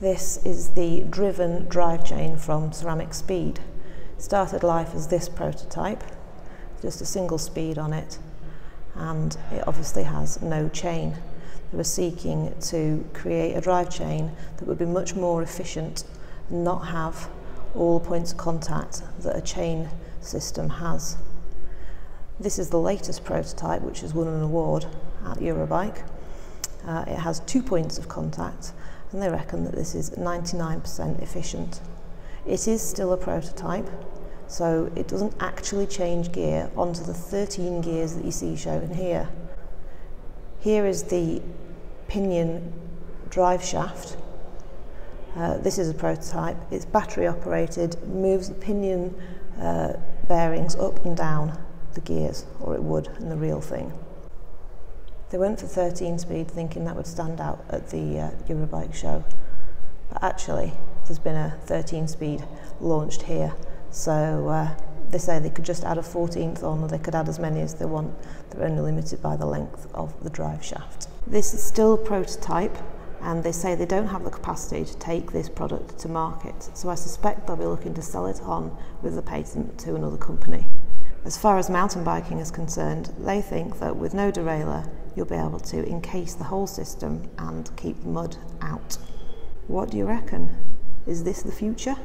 This is the Driven drivetrain from CeramicSpeed. Started life as this prototype, just a single speed on it, and it obviously has no chain. They were seeking to create a drivetrain that would be much more efficient and not have all points of contact that a chain system has. This is the latest prototype, which has won an award at Eurobike. It has 2 points of contact, and they reckon that this is 99% efficient. It is still a prototype, so it doesn't actually change gear onto the 13 gears that you see shown here. Here is the pinion drive shaft. This is a prototype. It's battery operated, moves the pinion bearings up and down the gears, or it would in the real thing. They went for 13 speed thinking that would stand out at the Eurobike show, but actually there's been a 13 speed launched here, so they say they could just add a 14th on, or they could add as many as they want. They're only limited by the length of the drive shaft. This is still a prototype, and they say they don't have the capacity to take this product to market, so I suspect they'll be looking to sell it on with the patent to another company. As far as mountain biking is concerned, they think that with no derailleur, you'll be able to encase the whole system and keep mud out. What do you reckon? Is this the future?